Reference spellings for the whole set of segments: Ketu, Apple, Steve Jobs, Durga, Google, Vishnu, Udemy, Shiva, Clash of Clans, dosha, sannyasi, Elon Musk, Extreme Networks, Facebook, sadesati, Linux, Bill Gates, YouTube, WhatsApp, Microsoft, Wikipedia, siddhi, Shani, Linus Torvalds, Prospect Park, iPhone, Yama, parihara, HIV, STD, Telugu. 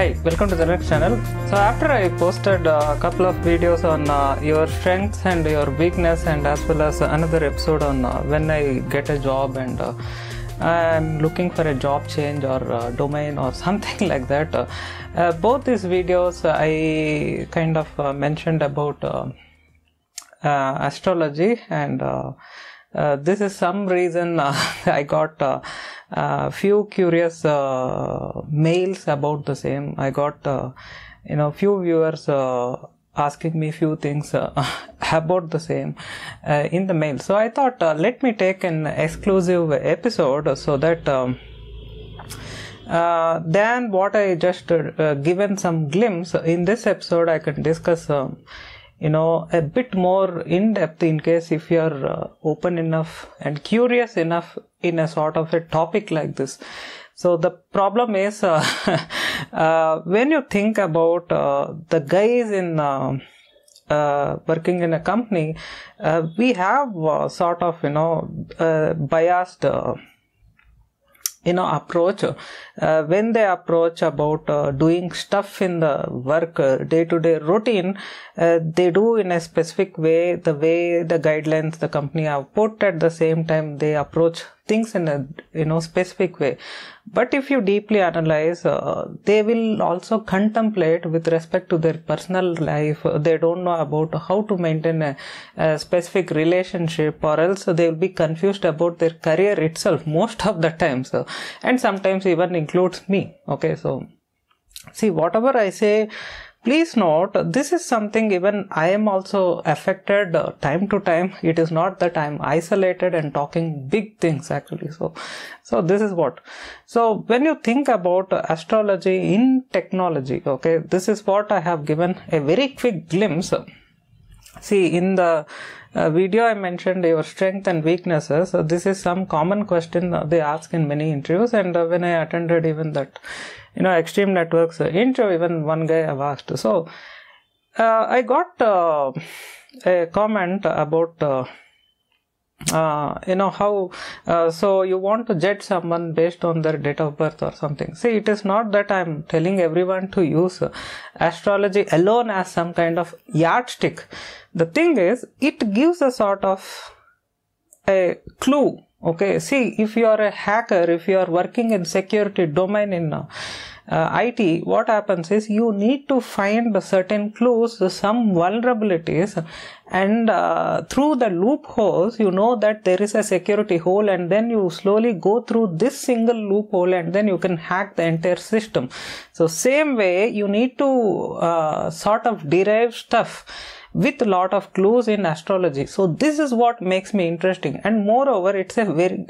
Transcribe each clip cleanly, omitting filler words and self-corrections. Hi, welcome to the next channel. So after I posted a couple of videos on your strengths and your weakness, and as well as another episode on when I get a job and I'm looking for a job change or domain or something like that, both these videos I kind of mentioned about astrology, and this is some reason I got few curious mails about the same. I got few viewers asking me few things about the same in the mail. So I thought let me take an exclusive episode so that than what I just given some glimpse in this episode, I can discuss a bit more in depth, in case if you are open enough and curious enough in a sort of a topic like this. So the problem is when you think about the guys in working in a company, we have sort of biased approach when they approach about doing stuff in the work, day-to-day routine. They do in a specific way, the way the guidelines the company have put. At the same time, they approach things in a specific way. But if you deeply analyze, they will also contemplate with respect to their personal life. They don't know about how to maintain a specific relationship, or else they will be confused about their career itself most of the time. So, and sometimes even includes me. Okay, so see, whatever I say, please note, this is something even I am also affected time to time. It is not that I am isolated and talking big things actually. So this is what. So when you think about astrology in technology, okay, this is what I have given a very quick glimpse. See, in the video I mentioned your strength and weaknesses. So this is some common question they ask in many interviews, and when I attended even that Extreme Networks intro, even one guy I've asked. So I got a comment about how so you want to judge someone based on their date of birth or something. See, it is not that I'm telling everyone to use astrology alone as some kind of yardstick. The thing is, it gives a sort of a clue. Okay, see, if you are a hacker, if you are working in security domain in IT, what happens is you need to find certain clues, some vulnerabilities, and through the loopholes, that there is a security hole, and then you slowly go through this single loophole, and then you can hack the entire system. So same way, you need to sort of derive stuff with a lot of clues in astrology. So this is what makes me interesting. And moreover, it's a very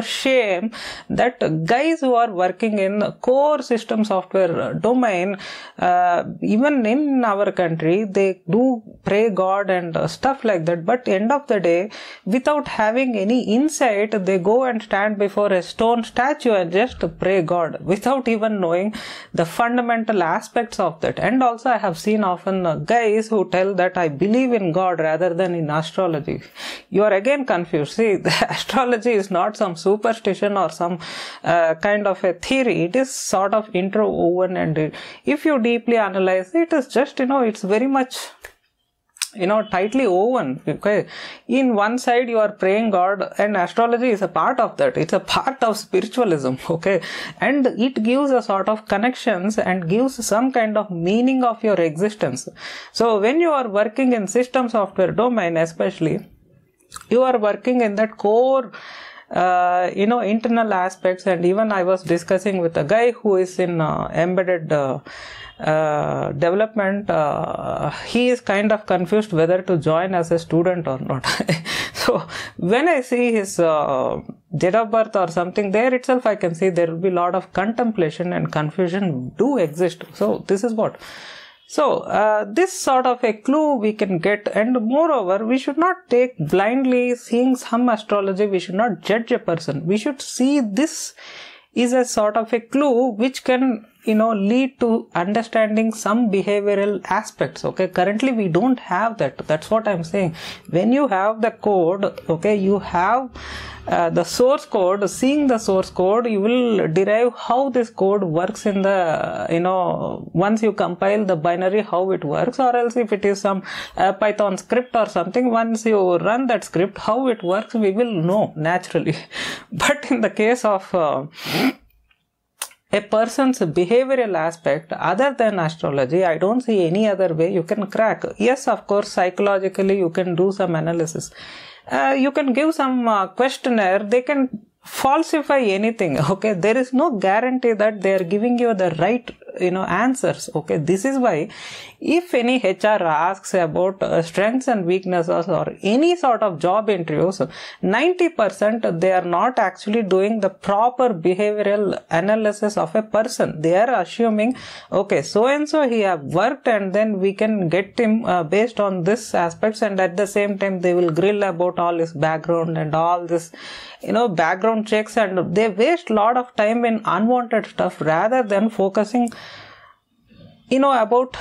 shame that guys who are working in core system software domain, even in our country, they do pray God and stuff like that, but end of the day, without having any insight, they go and stand before a stone statue and just pray God without even knowing the fundamental aspects of that. And also, I have seen often guys who tell that I believe in God rather than in astrology. You are again confused. See, the astrology is not some superstition or some kind of a theory. It is sort of interwoven, and if you deeply analyze, it is just, it's very much tightly woven. Okay, in one side you are praying God, and astrology is a part of that. It's a part of spiritualism. Okay, and it gives a sort of connections and gives some kind of meaning of your existence. So when you are working in system software domain, especially, you are working in that core internal aspects. And even I was discussing with a guy who is in embedded development. He is kind of confused whether to join as a student or not. So when I see his date of birth or something, there itself I can see there will be a lot of contemplation and confusion do exist. So this is what. So this sort of a clue we can get. And moreover, we should not take blindly seeing some astrology. We should not judge a person. We should see this is a sort of a clue which can lead to understanding some behavioral aspects. Okay, currently we don't have that. That's what I'm saying. When you have the code, okay, you have the source code. Seeing the source code, you will derive how this code works in the, once you compile the binary, how it works, or else if it is some Python script or something, once you run that script, how it works, we will know naturally. But in the case of a person's behavioral aspect other than astrology, I don't see any other way you can crack. Yes, of course, psychologically you can do some analysis. You can give some questionnaire. They can falsify anything. Okay, there is no guarantee that they are giving you the right answers. Okay, this is why if any HR asks about strengths and weaknesses or any sort of job interviews, 90% they are not actually doing the proper behavioral analysis of a person. They are assuming, okay, so and so he have worked and then we can get him based on this aspects, and at the same time they will grill about all his background and all this background checks, and they waste a lot of time in unwanted stuff rather than focusing about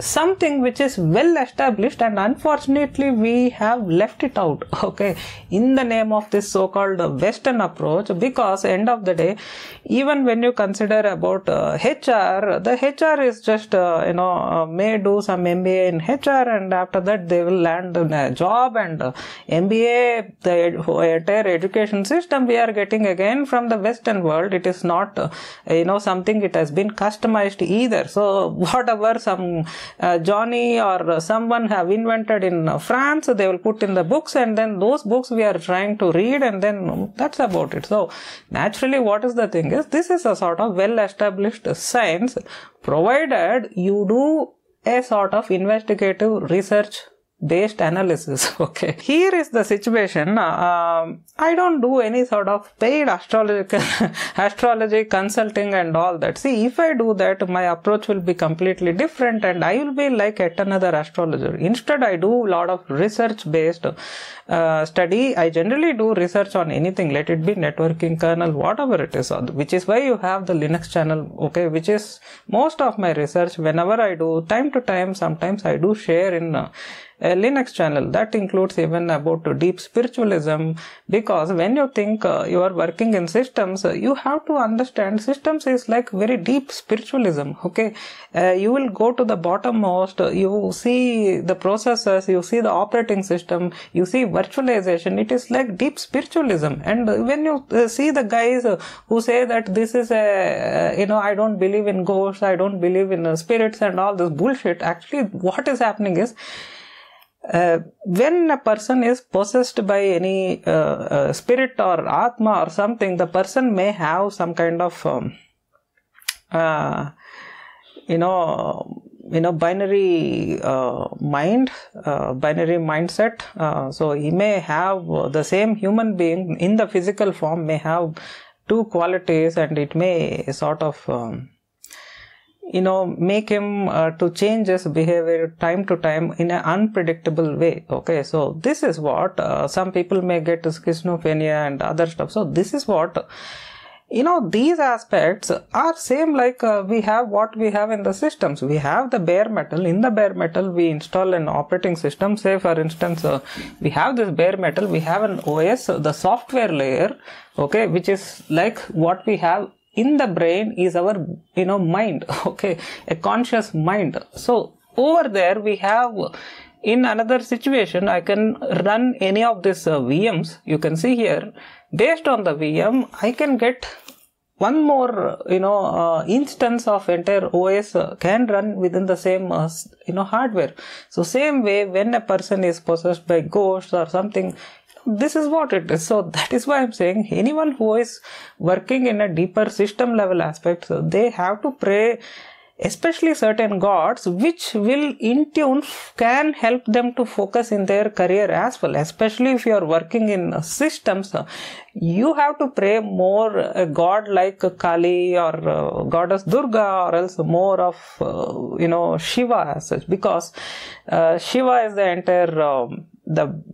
something which is well established, and unfortunately we have left it out, okay, in the name of this so-called Western approach. Because end of the day, even when you consider about HR, the HR is just may do some MBA in HR, and after that they will land on a job, and MBA, the entire education system we are getting again from the Western world, it is not something it has been customized either. So whatever some Johnny or someone have invented in France, they will put in the books, and then those books we are trying to read, and then that's about it. So naturally what is the thing is, this is a sort of well established science, provided you do a sort of investigative research based analysis. Okay, here is the situation. I don't do any sort of paid astrology consulting and all that. See, if I do that, my approach will be completely different, and I will be like at another astrologer. Instead, I do a lot of research based study. I generally do research on anything, let it be networking, kernel, whatever it is, which is why you have the Linux channel, okay, which is most of my research. Whenever I do, time to time, sometimes I do share in a Linux channel. That includes even about deep spiritualism, because when you think you are working in systems, you have to understand systems is like very deep spiritualism. Okay, you will go to the bottommost, you see the processors, you see the operating system, you see virtualization. It is like deep spiritualism. And when you see the guys who say that this is a, I don't believe in ghosts, I don't believe in spirits and all this bullshit, actually what is happening is, when a person is possessed by any spirit or atma or something, the person may have some kind of binary mind, binary mindset. So he may have the same human being in the physical form may have two qualities, and it may sort of make him to change his behavior time to time in an unpredictable way. Okay, so this is what some people may get schizophrenia and other stuff. So this is what, these aspects are same like we have what we have in the systems. We have the bare metal. In the bare metal, we install an operating system. Say, for instance, we have this bare metal. We have an OS, the software layer, okay, which is like what we have in the brain is our mind, okay, a conscious mind. So over there we have, in another situation, I can run any of these VMs. You can see here, based on the VM, I can get one more instance of entire OS can run within the same hardware. So same way, when a person is possessed by ghosts or something, this is what it is. So that is why I'm saying, anyone who is working in a deeper system level aspect, so they have to pray especially certain gods, which will in tune can help them to focus in their career as well. Especially if you are working in systems, you have to pray more a god like Kali or goddess Durga, or else more of Shiva as such, because Shiva is the entire the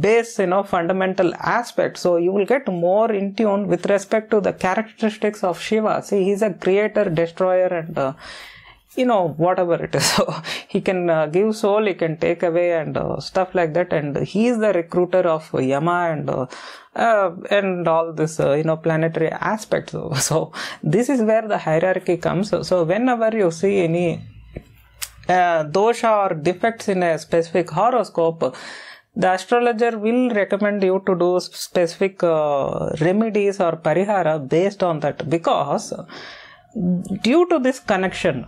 base, fundamental aspect. So you will get more in tune with respect to the characteristics of Shiva. See, he's a creator, destroyer, and whatever it is. So he can give soul, he can take away, and stuff like that. And he is the recruiter of Yama and all this planetary aspects. So this is where the hierarchy comes. So whenever you see any dosha or defects in a specific horoscope, the astrologer will recommend you to do specific remedies or parihara based on that, because due to this connection,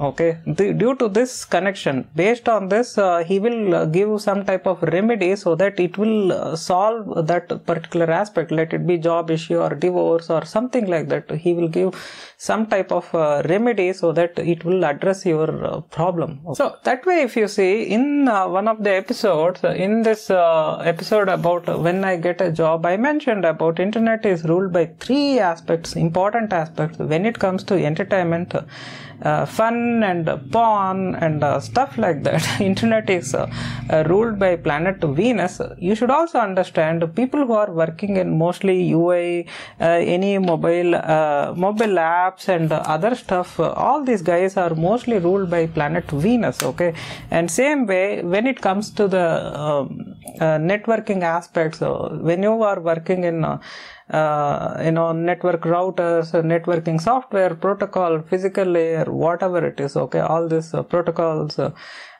based on this, he will give some type of remedy so that it will solve that particular aspect. Let it be job issue or divorce or something like that. He will give some type of remedy so that it will address your problem. Okay. So that way, if you see in one of the episodes, in this episode about when I get a job, I mentioned about internet is ruled by three aspects, important aspects when it comes to entertainment. Fun and porn and stuff like that. Internet is ruled by planet Venus. You should also understand people who are working in mostly UI, any mobile apps and other stuff, all these guys are mostly ruled by planet Venus, okay? And same way, when it comes to the networking aspects, when you are working in network routers, networking software, protocol, physical layer, whatever it is, okay, all these protocols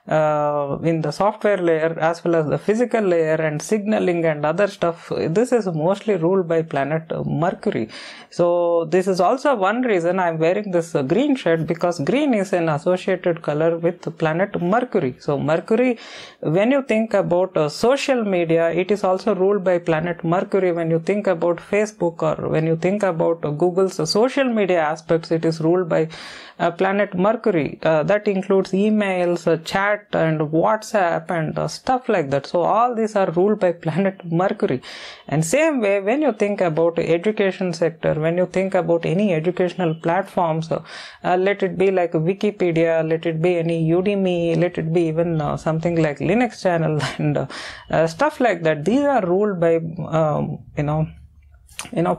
in the software layer as well as the physical layer and signaling and other stuff, this is mostly ruled by planet Mercury. So this is also one reason I'm wearing this green shirt, because green is an associated color with planet Mercury. So Mercury, when you think about social media, it is also ruled by planet Mercury. When you think about Facebook or when you think about Google's social media aspects, it is ruled by planet Mercury. That includes emails, chat and WhatsApp and stuff like that. So all these are ruled by planet Mercury. And same way, when you think about education sector, when you think about any educational platforms, let it be like Wikipedia, let it be any Udemy, let it be even something like Linux channel and stuff like that, these are ruled by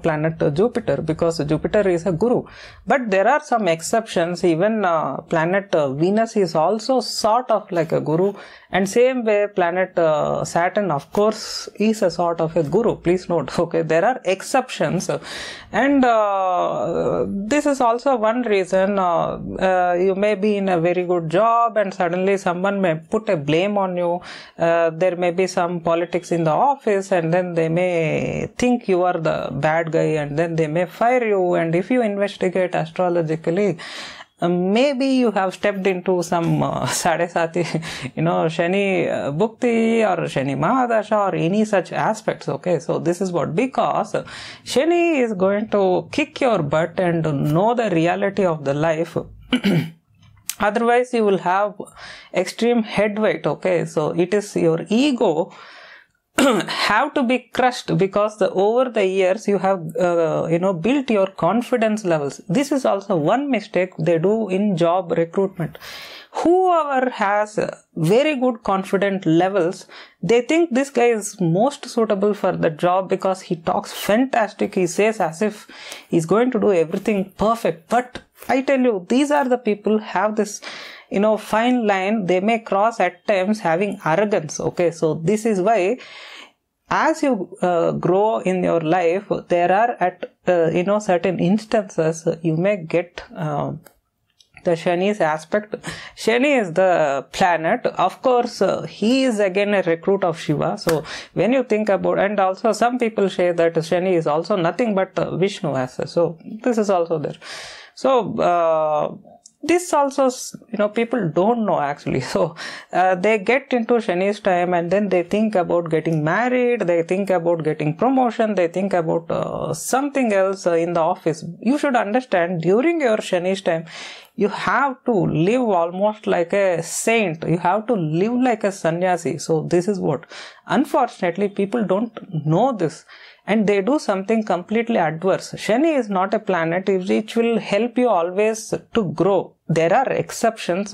planet Jupiter, because Jupiter is a guru. But there are some exceptions. Even planet Venus is also sort of like a guru, and same way planet Saturn, of course, is a sort of a guru. Please note, okay, there are exceptions. And this is also one reason you may be in a very good job and suddenly someone may put a blame on you. There may be some politics in the office, and then they may think you are the bad guy, and then they may fire you. And if you investigate astrologically, maybe you have stepped into some sadesati, Shani Bhukti or Shani Mahadasha or any such aspects, okay? So this is what, because Shani is going to kick your butt and know the reality of the life. Otherwise, you will have extreme head weight, okay? So it is your ego have to be crushed, because over the years you have built your confidence levels. This is also one mistake they do in job recruitment. Whoever has very good confident levels, they think this guy is most suitable for the job because he talks fantastic, he says as if he's going to do everything perfect. But I tell you, these are the people have this fine line they may cross at times, having arrogance, okay? So this is why, as you grow in your life, there are at certain instances you may get the Shani's aspect. Shani is the planet, of course, he is again a recruit of Shiva. So when you think about, and also some people say that Shani is also nothing but Vishnu as such. So this is also there. So this also, people don't know actually. So they get into Shani's time, and then they think about getting married, they think about getting promotion, they think about something else in the office. You should understand, during your Shani's time, you have to live almost like a saint. You have to live like a sannyasi. So this is what, unfortunately, people don't know this. and they do something completely adverse. Shani is not a planet which will help you always to grow. There are exceptions,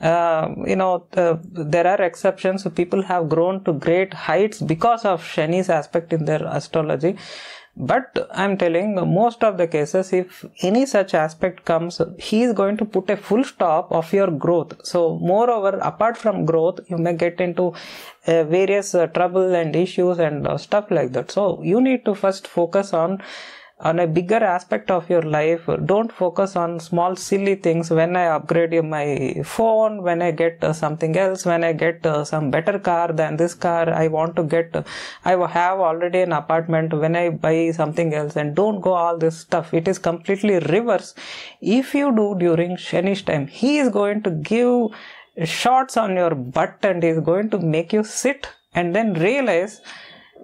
there are exceptions. People have grown to great heights because of Shani's aspect in their astrology. But I'm telling, most of the cases, if any such aspect comes, he is going to put a full stop of your growth. So moreover, apart from growth, you may get into various trouble and issues and stuff like that. So you need to first focus on a bigger aspect of your life. Don't focus on small silly things. When I upgrade my phone, when I get something else, when I get some better car than this car, I want to get, I have already an apartment, when I buy something else, and don't go all this stuff. It is completely reverse. If you do during Shani's time, he is going to give shots on your butt and he is going to make you sit and then realize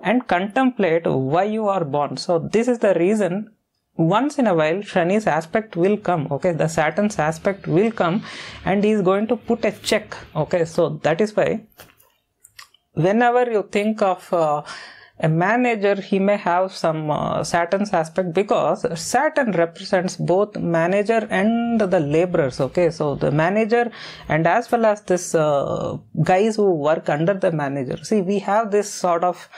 and contemplate why you are born. So this is the reason. Once in a while, Shani's aspect will come, okay, the Saturn's aspect will come, and he is going to put a check, okay. So that is why whenever you think of a manager, he may have some Saturn's aspect, because Saturn represents both manager and the laborers, okay. So the manager and as well as this guys who work under the manager. See, we have this sort of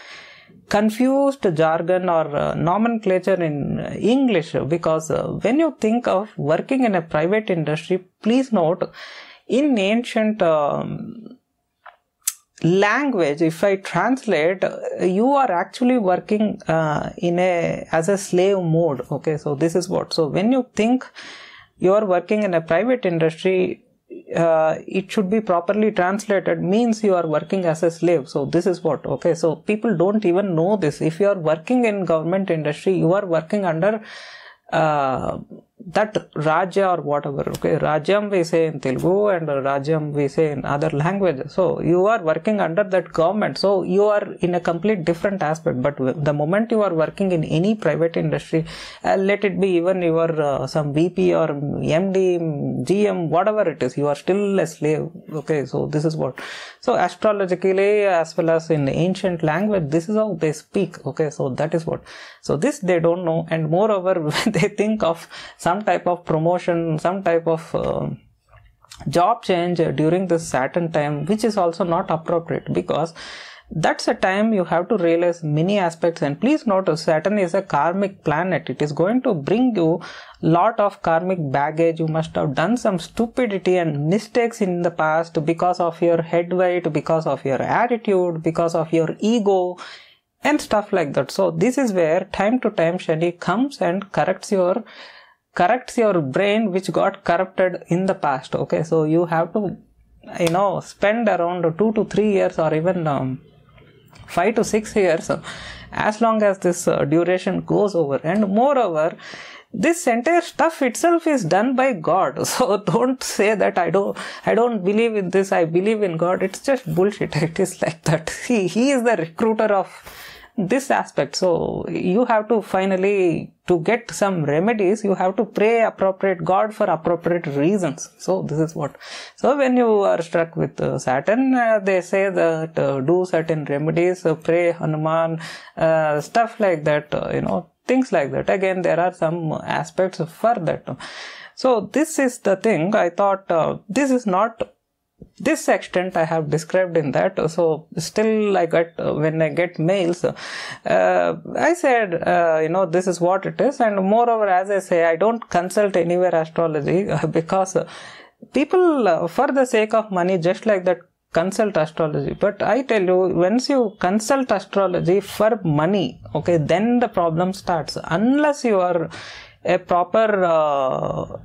confused jargon or nomenclature in English, because when you think of working in a private industry, please note, in ancient language, if I translate, you are actually working as a slave mode, okay. So this is what. So when you think you are working in a private industry, it should be properly translated, means you are working as a slave. So this is what, okay. So people don't even know this. If you are working in government industry, you are working under that Raja or whatever, okay. Rajam we say in Telugu and Rajam we say in other languages. So you are working under that government. So you are in a complete different aspect. But the moment you are working in any private industry, let it be even you are some VP or MD, GM, whatever it is, you are still a slave, okay. So this is what. So astrologically as well as in ancient language, this is how they speak, okay. So that is what. So this they don't know. And moreover, when they think of some type of promotion, some type of job change during this Saturn time, which is also not appropriate, because that's a time you have to realize many aspects. And please notice, Saturn is a karmic planet. It is going to bring you lot of karmic baggage. You must have done some stupidity and mistakes in the past because of your head weight, because of your attitude, because of your ego and stuff like that. So this is where time to time Shani comes and corrects your brain which got corrupted in the past, okay. So you have to spend around 2 to 3 years or even 5 to 6 years, as long as this duration goes over. And moreover, this entire stuff itself is done by God. So don't say that I don't believe in this, I believe in God. It's just bullshit. It is like that. See, he is the recruiter of this aspect. So you have to finally, to get some remedies, you have to pray appropriate God for appropriate reasons. So this is what. So when you are struck with Saturn, they say that do certain remedies, pray Hanuman, stuff like that, things like that. Again, there are some aspects for that. So this is the thing. I thought this is not this extent I have described in that. So still I got, when I get mails, I said, this is what it is. And moreover, as I say, I don't consult anywhere astrology, because people for the sake of money, just like that, consult astrology. But I tell you, once you consult astrology for money, okay, then the problem starts. Unless you are a proper,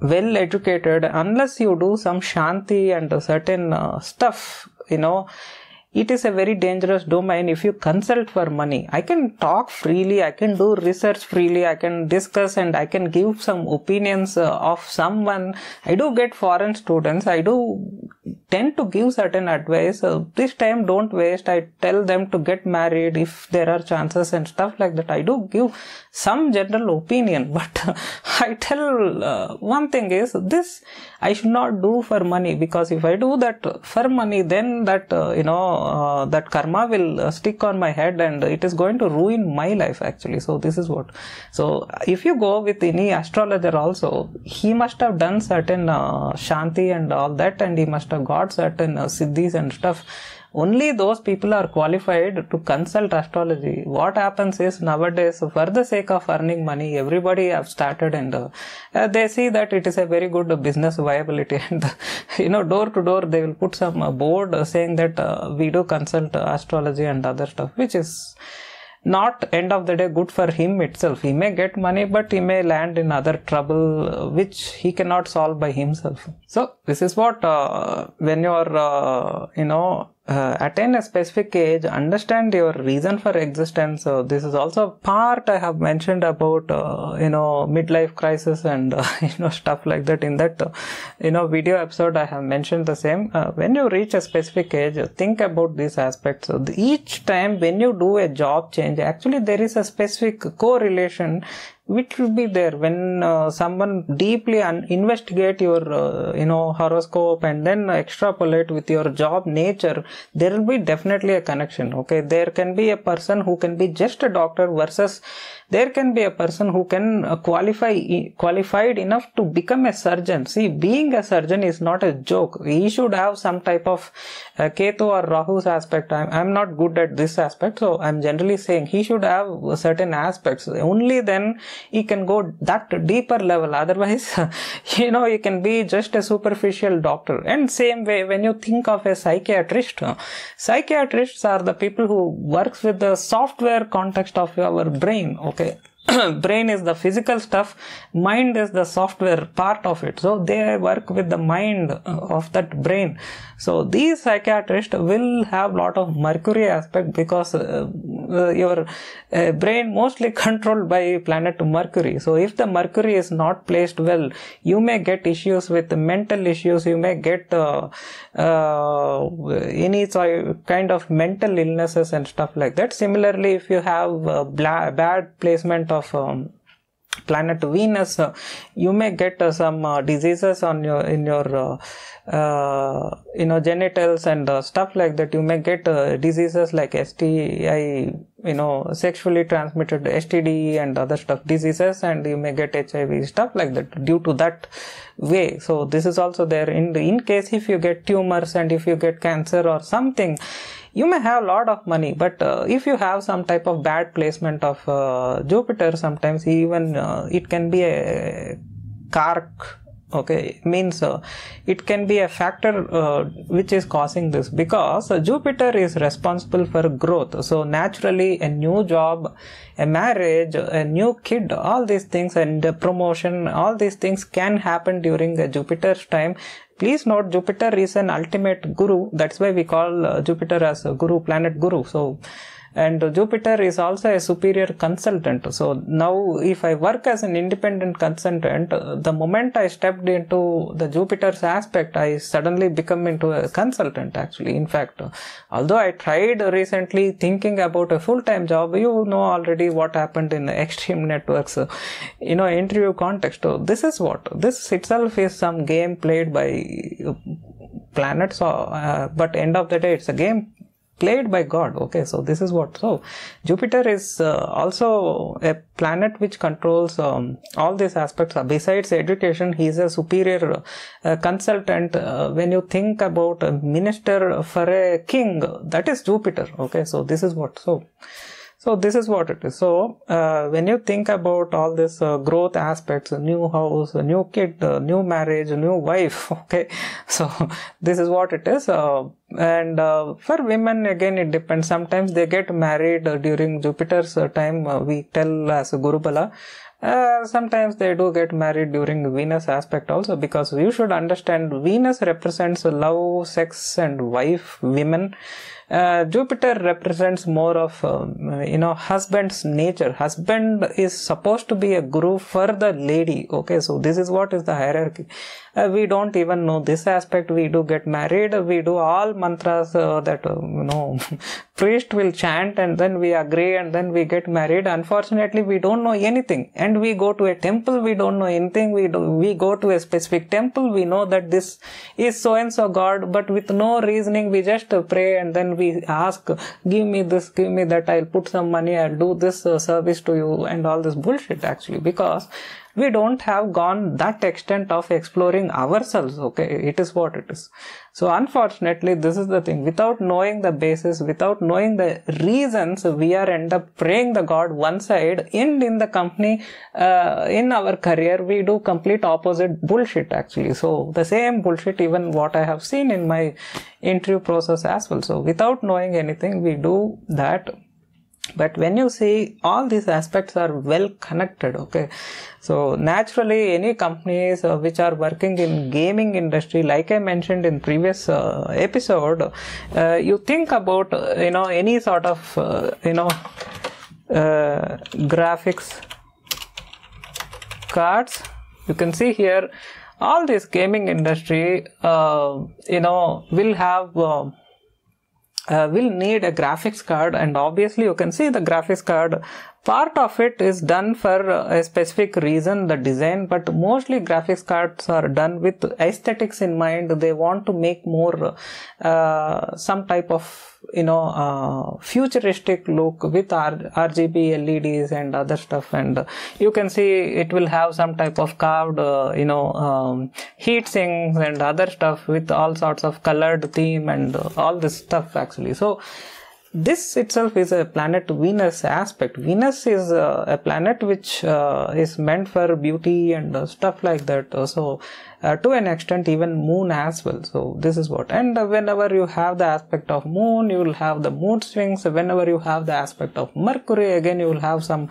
well educated, unless you do some shanti and a certain stuff, it is a very dangerous domain. If you consult for money, I can talk freely, I can do research freely, I can discuss and I can give some opinions of someone. I do get foreign students, I do tend to give certain advice. This time don't waste. I tell them to get married if there are chances and stuff like that. I do give some general opinion, but I tell one thing is this I should not do for money, because if I do that for money, then that that karma will stick on my head and it is going to ruin my life actually. So this is what. So if you go with any astrologer also, he must have done certain shanti and all that, and he must have got certain siddhis and stuff. Only those people are qualified to consult astrology. What happens is nowadays, for the sake of earning money, everybody have started and they see that it is a very good business viability, and door to door they will put some board saying that we do consult astrology and other stuff, which is not end of the day good for him itself. He may get money, but he may land in other trouble which he cannot solve by himself. So this is what when you are attain a specific age, understand your reason for existence. This is also part I have mentioned about midlife crisis and stuff like that. In that video episode I have mentioned the same. When you reach a specific age, think about these aspects. So each time when you do a job change, actually there is a specific correlation which will be there when someone deeply investigate your horoscope and then extrapolate with your job nature. There will be definitely a connection. Okay, there can be a person who can be just a doctor versus there can be a person who can qualified enough to become a surgeon. See, being a surgeon is not a joke. He should have some type of Ketu or Rahu's aspect. I'm not good at this aspect, so I'm generally saying he should have certain aspects. Only then he can go that deeper level. Otherwise, you can be just a superficial doctor. And same way, when you think of a psychiatrist, psychiatrists are the people who works with the software context of our brain. Okay. Brain is the physical stuff, mind is the software part of it. So they work with the mind of that brain. So these psychiatrists will have lot of Mercury aspect, because your brain mostly controlled by planet Mercury. So if the Mercury is not placed well, you may get issues with mental issues, you may get any kind of mental illnesses and stuff like that. Similarly, if you have bad placement of planet Venus, you may get some diseases on your genitals and stuff like that. You may get diseases like STI, sexually transmitted STD and other stuff diseases, and you may get HIV, stuff like that due to that way. So this is also there. In case if you get tumors and if you get cancer or something, you may have a lot of money, but if you have some type of bad placement of Jupiter, sometimes even it can be a kark. Okay, means it can be a factor which is causing this, because Jupiter is responsible for growth. So naturally a new job, a marriage, a new kid, all these things and promotion, all these things can happen during the Jupiter's time. Please note, Jupiter is an ultimate guru. That's why we call Jupiter as a guru, planet guru. So, and Jupiter is also a superior consultant. So now if I work as an independent consultant, the moment I stepped into the Jupiter's aspect, I suddenly become into a consultant actually. In fact, although I tried recently thinking about a full-time job, already what happened in the Extreme Networks, interview context. So this is what, this itself is some game played by planets, but end of the day it's a game played by God. Okay, so this is what. So Jupiter is also a planet which controls all these aspects. Besides education, he is a superior consultant. When you think about a minister for a king, that is Jupiter. Okay, so this is what. So this is what it is. So when you think about all this growth aspects, a new house, a new kid, a new marriage, a new wife, okay, so this is what it is. And for women again it depends. Sometimes they get married during Jupiter's time, we tell as Guru Bala. Sometimes they do get married during Venus aspect also, because you should understand Venus represents love, sex and wife, women. Jupiter represents more of husband's nature. Husband is supposed to be a guru for the lady. Okay, so this is what is the hierarchy. we don't even know this aspect. We do get married, we do all mantras that priest will chant, and then we agree, and then we get married. Unfortunately, we don't know anything, and we go to a temple, we don't know anything. We go to a specific temple, we know that this is so and so God, but with no reasoning we just pray, and then we ask, give me this, give me that, I'll put some money, I'll do this service to you, and all this bullshit, actually, because we don't have gone that extent of exploring ourselves. Okay, it is what it is. So unfortunately, this is the thing. Without knowing the basis, without knowing the reasons, we are end up praying the God one side, and in the company, in our career, we do complete opposite bullshit, actually. So the same bullshit, even what I have seen in my interview process as well. So without knowing anything, we do that. But when you see, all these aspects are well connected, okay? So naturally, any companies which are working in gaming industry, like I mentioned in previous episode, you think about, any sort of, graphics cards. You can see here, all this gaming industry, will have... will need a graphics card, and obviously you can see the graphics card part of it is done for a specific reason, the design, but mostly graphics cards are done with aesthetics in mind. They want to make more some type of futuristic look with RGB LEDs and other stuff, and you can see it will have some type of carved heat sinks and other stuff with all sorts of colored theme and all this stuff, actually. So this itself is a planet, Venus aspect. Venus is a planet which is meant for beauty and stuff like that. So to an extent, even moon as well. So this is what, and whenever you have the aspect of moon, you will have the mood swings. Whenever you have the aspect of Mercury, again you will have some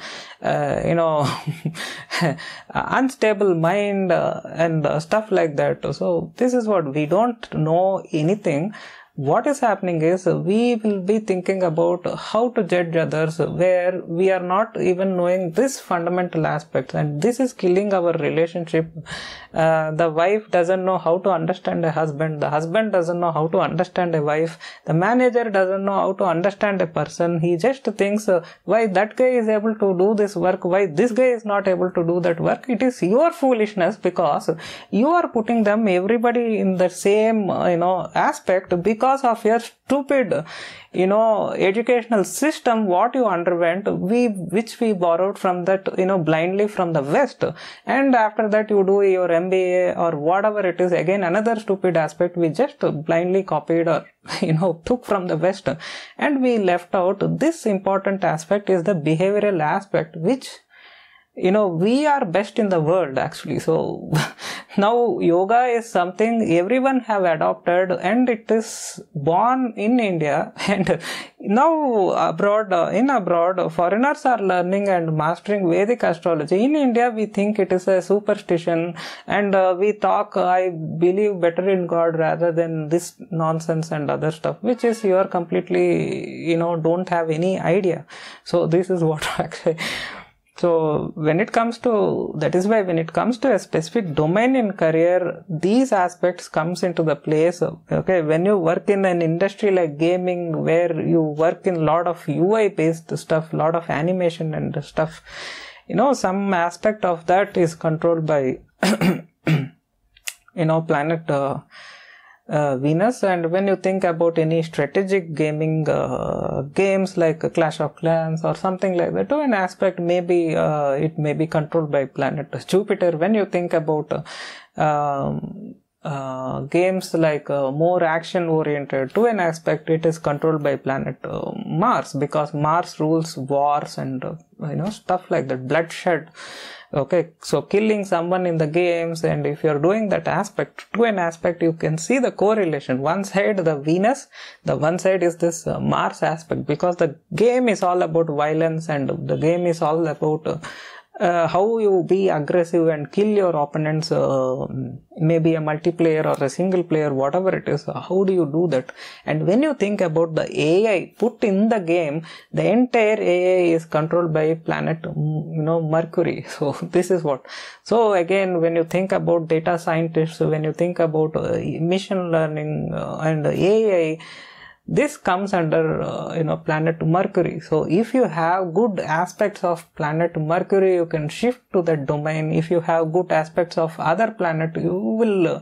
unstable mind and stuff like that. So this is what, we don't know anything. What is happening is, we will be thinking about how to judge others, where we are not even knowing this fundamental aspect, and this is killing our relationship. The wife doesn't know how to understand a husband, the husband doesn't know how to understand a wife, the manager doesn't know how to understand a person. He just thinks, why that guy is able to do this work, why this guy is not able to do that work. It is your foolishness, because you are putting them, everybody, in the same aspect, because of your stupid educational system what you underwent, which we borrowed from that blindly from the West, and after that you do your MBA or whatever it is, again another stupid aspect we just blindly copied or took from the West, and we left out this important aspect, is the behavioral aspect, which we are best in the world, actually. So now yoga is something everyone have adopted, and it is born in India, and now abroad, foreigners are learning and mastering Vedic astrology. In India, we think it is a superstition, and we talk, I believe better in God rather than this nonsense and other stuff, which is you are completely, don't have any idea. So this is what actually... So when it comes to a specific domain in career, these aspects comes into the place. Okay, when you work in an industry like gaming, where you work in a lot of UI based stuff, lot of animation and stuff, some aspect of that is controlled by, planet, Venus. And when you think about any strategic gaming games like Clash of Clans or something like that, to an aspect, maybe it may be controlled by planet Jupiter. When you think about games like more action oriented, to an aspect it is controlled by planet Mars, because Mars rules wars and stuff like that, bloodshed. Okay, so killing someone in the games, and if you're doing that aspect, to an aspect you can see the correlation. One side the Venus, the one side is this Mars aspect, because the game is all about violence, and the game is all about how you be aggressive and kill your opponents, maybe a multiplayer or a single player, whatever it is, how do you do that? And when you think about the AI put in the game, the entire AI is controlled by planet, you know, Mercury. So this is what. So again, when you think about data scientists, when you think about machine learning and AI, this comes under you know, planet Mercury. So if you have good aspects of planet Mercury, you can shift to that domain. If you have good aspects of other planet, you will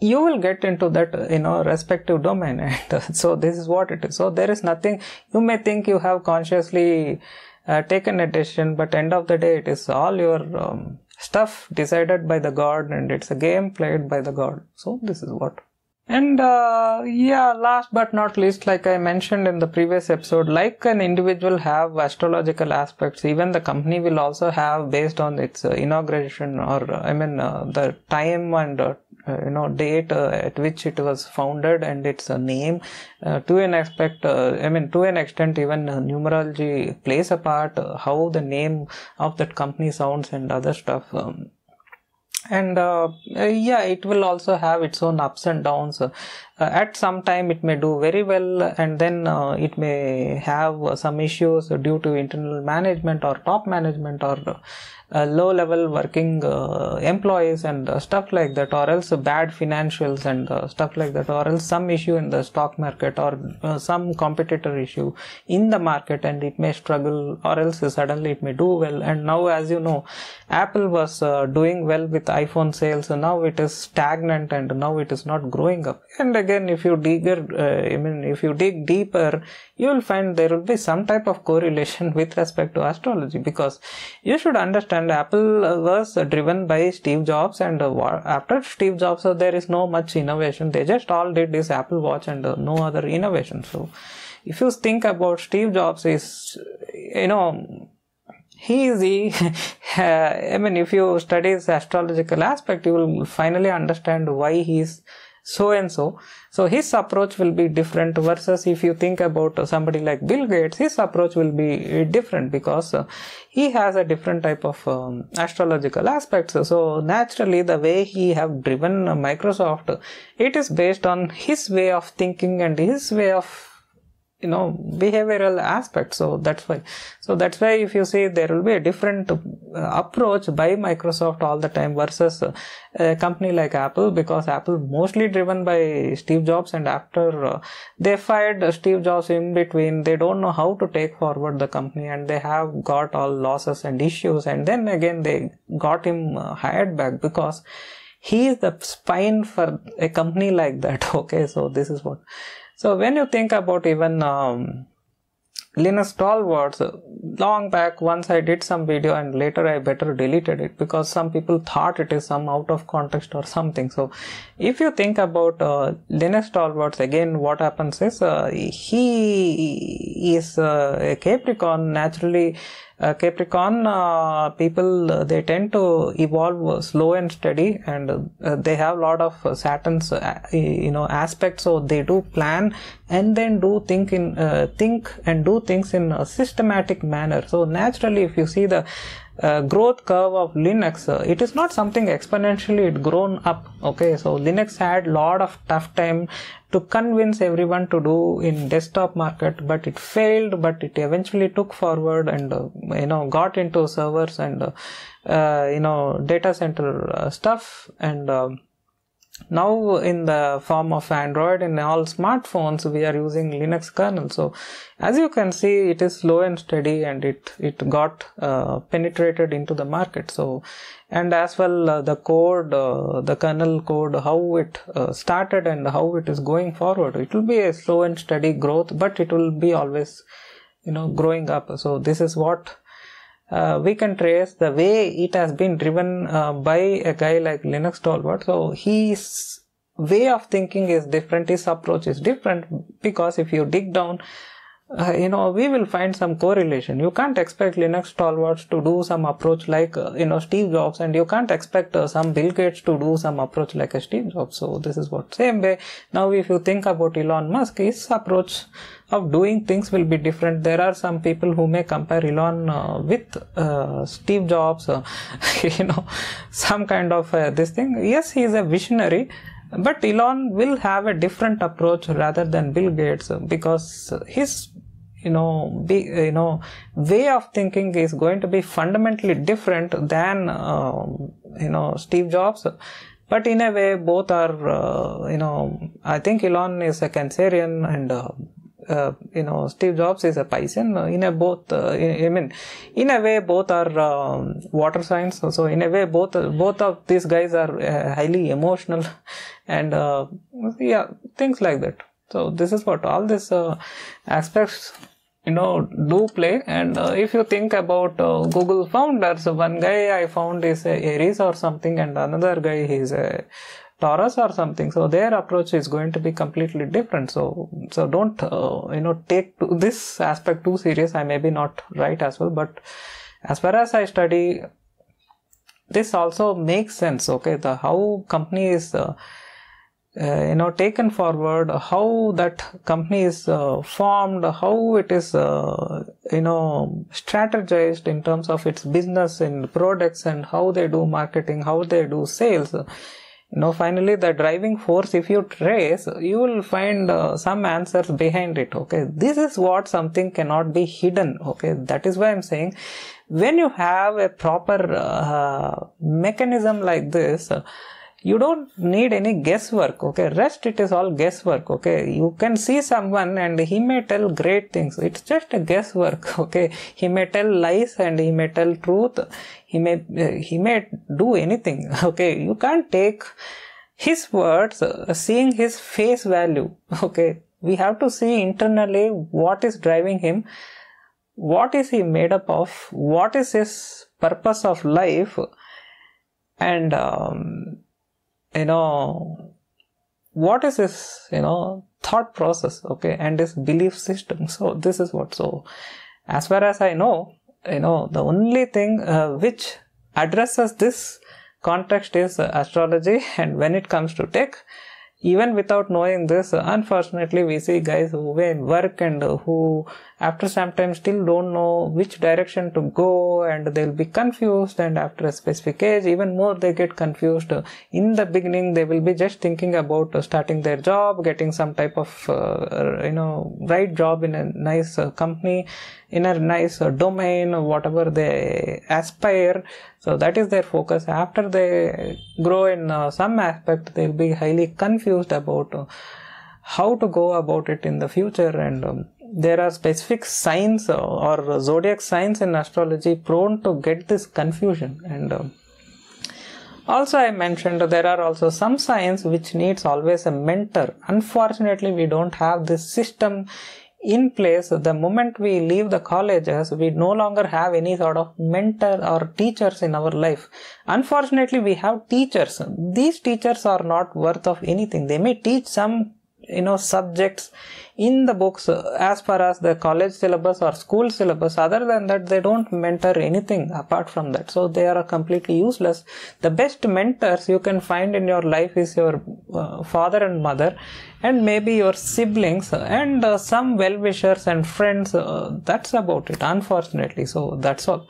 you will get into that, you know, respective domain. And so this is what it is. So there is nothing. You may think you have consciously taken a decision, but end of the day it is all your stuff decided by the god, and it's a game played by the god. So this is what. And yeah, last but not least, like I mentioned in the previous episode, like an individual have astrological aspects, even the company will also have based on its inauguration, or I mean the time and you know, date at which it was founded and its name. To an extent, even numerology plays a part, how the name of that company sounds and other stuff. And yeah, it will also have its own ups and downs. At some time it may do very well, and then it may have some issues due to internal management or top management or low level working employees and stuff like that, or else bad financials and stuff like that, or else some issue in the stock market, or some competitor issue in the market, and it may struggle, or else suddenly it may do well. And now, as you know, Apple was doing well with iPhone sales, so now it is stagnant and now it is not growing up. And again, if you dig deeper, you will find there will be some type of correlation with respect to astrology, because you should understand Apple was driven by Steve Jobs, and after Steve Jobs, so there is no much innovation. They just all did this Apple Watch and no other innovation. So if you think about Steve Jobs, is, you know, he is the, if you study his astrological aspect, you will finally understand why he is so and so. So his approach will be different versus if you think about somebody like Bill Gates, his approach will be different because he has a different type of astrological aspects. So naturally, the way he have driven Microsoft, it is based on his way of thinking and his way of, you know, behavioral aspects. So that's why. So that's why if you see, there will be a different approach by Microsoft all the time versus a company like Apple, because Apple mostly driven by Steve Jobs, and after they fired Steve Jobs in between, they don't know how to take forward the company, and they have got all losses and issues, and then again they got him hired back because he is the spine for a company like that. Okay, so this is what. So when you think about even Linus Torvalds, long back once I did some video and later I better deleted it because some people thought it is some out of context or something. So if you think about Linus Torvalds, again what happens is he is a Capricorn. Naturally, Capricorn people, they tend to evolve slow and steady, and they have a lot of Saturn's aspects. So they do plan and then do think and do things in a systematic manner. So naturally, if you see the growth curve of Linux, it is not something exponentially it grown up. Okay, so Linux had lot of tough time to convince everyone to do in desktop market, but it failed, but it eventually took forward and got into servers and data center stuff, and now in the form of Android in all smartphones we are using Linux kernel. So as you can see, it is slow and steady, and it got penetrated into the market. So, and as well the code, the kernel code, how it started and how it is going forward, it will be a slow and steady growth, but it will be always growing up. So this is what we can trace the way it has been driven by a guy like Linus Torvalds. So his way of thinking is different, his approach is different, because if you dig down, we will find some correlation. You can't expect Linux Torvalds to do some approach like Steve Jobs, and you can't expect some Bill Gates to do some approach like a Steve Jobs. So this is what same way. Now if you think about Elon Musk, his approach of doing things will be different. There are some people who may compare Elon with Steve Jobs, some kind of this thing. Yes, he is a visionary, but Elon will have a different approach rather than Bill Gates, because his way of thinking is going to be fundamentally different than Steve Jobs. But in a way, both are I think Elon is a Cancerian, and Steve Jobs is a Piscean. In a way, both are water signs. So in a way, both of these guys are highly emotional, and yeah, things like that. So this is what all these aspects do play. And if you think about Google founders, one guy I found is a Aries or something, and another guy he is a Taurus or something. So their approach is going to be completely different. So don't take this aspect too serious. I may be not right as well, but as far as I study, this also makes sense. Okay, the how company is taken forward, how that company is formed, how it is strategized in terms of its business and products, and how they do marketing, how they do sales. Finally, the driving force, if you trace, you will find some answers behind it. Okay, this is what something cannot be hidden. Okay, that is why I'm saying, when you have a proper mechanism like this, you don't need any guesswork. Okay, rest it is all guesswork. Okay, you can see someone and he may tell great things. It's just a guesswork. Okay, he may tell lies and he may tell truth. He may do anything. Okay, you can't take his words seeing his face value. Okay, we have to see internally what is driving him, what is he made up of, what is his purpose of life, and what is his thought process, okay, and his belief system. So this is what. So as far as I know, the only thing which addresses this context is astrology. And when it comes to tech, even without knowing this, unfortunately we see guys who were in work and who after some time still don't know which direction to go, and they'll be confused, and after a specific age even more they get confused. In the beginning they will be just thinking about starting their job, getting some type of right job in a nice company, in a nice domain, whatever they aspire. So that is their focus. After they grow in some aspect, they'll be highly confused about how to go about it in the future. And there are specific signs or zodiac signs in astrology prone to get this confusion. And also I mentioned there are also some signs which needs always a mentor. Unfortunately, we don't have this system in place. The moment we leave the colleges, we no longer have any sort of mentor or teachers in our life. Unfortunately, we have teachers. These teachers are not worth of anything. They may teach some subjects in the books as far as the college syllabus or school syllabus. Other than that, they don't mentor anything apart from that. So they are completely useless. The best mentors you can find in your life is your father and mother, and maybe your siblings, and some well-wishers and friends. That's about it, unfortunately. So that's all.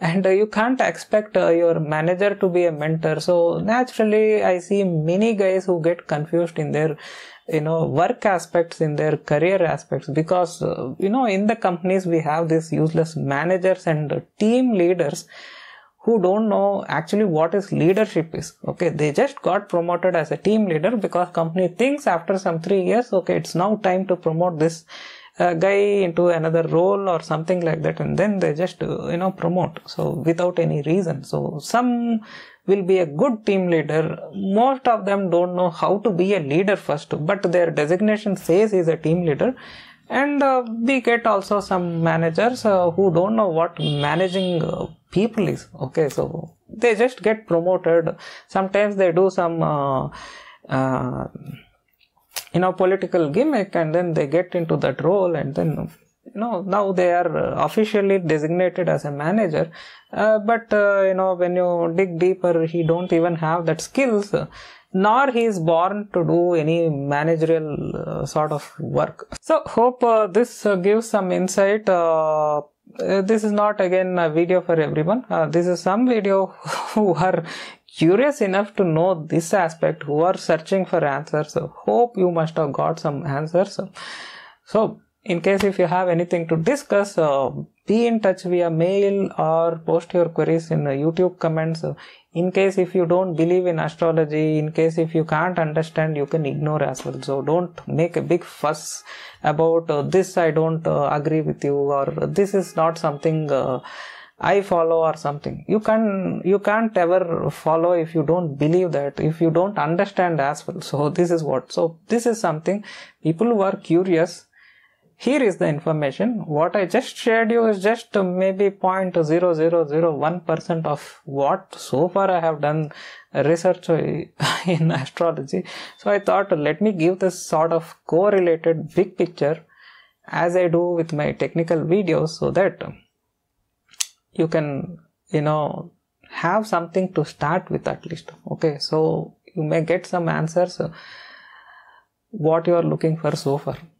And you can't expect your manager to be a mentor. So naturally, I see many guys who get confused in their work aspects, in their career aspects, because in the companies we have these useless managers and team leaders who don't know actually what is leadership is. Okay, they just got promoted as a team leader because company thinks after some 3 years, okay, it's now time to promote this guy into another role or something like that, and then they just promote, so without any reason. So some will be a good team leader. Most of them don't know how to be a leader first, but their designation says he's a team leader. And we get also some managers who don't know what managing people is. Okay, so they just get promoted. Sometimes they do some in a political gimmick, and then they get into that role, and then now they are officially designated as a manager, but when you dig deeper, he don't even have that skills, nor he is born to do any managerial sort of work. So hope this gives some insight. This is not again a video for everyone. This is some video who are curious enough to know this aspect, who are searching for answers. So hope you must have got some answers. So in case if you have anything to discuss, be in touch via mail or post your queries in YouTube comments. In case if you don't believe in astrology, in case if you can't understand, you can ignore as well. So don't make a big fuss about this I don't agree with you, or this is not something I follow or something. You can't ever follow if you don't believe that, if you don't understand as well. So this is what. So this is something people who are curious. Here is the information. What I just shared you is just maybe 0.0001% of what so far I have done research in astrology. So I thought, let me give this sort of correlated big picture as I do with my technical videos, so that you can, have something to start with at least. Okay, so you may get some answers what you are looking for so far.